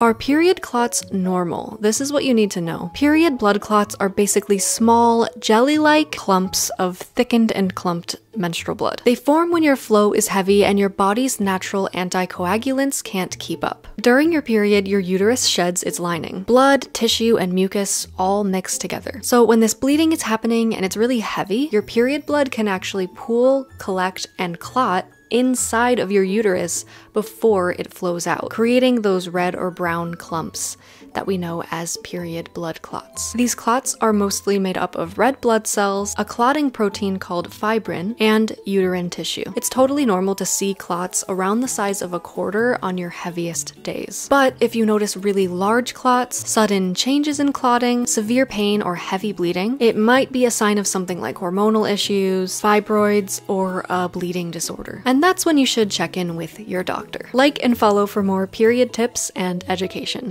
Are period clots normal? This is what you need to know. Period blood clots are basically small, jelly-like clumps of thickened and clumped menstrual blood. They form when your flow is heavy and your body's natural anticoagulants can't keep up. During your period, your uterus sheds its lining. Blood, tissue, and mucus all mix together. So when this bleeding is happening and it's really heavy, your period blood can actually pool, collect, and clot inside of your uterus before it flows out, creating those red or brown clumps that we know as period blood clots. These clots are mostly made up of red blood cells, a clotting protein called fibrin, and uterine tissue. It's totally normal to see clots around the size of a quarter on your heaviest days. But if you notice really large clots, sudden changes in clotting, severe pain, or heavy bleeding, it might be a sign of something like hormonal issues, fibroids, or a bleeding disorder. And that's when you should check in with your doctor. Like and follow for more period tips and education.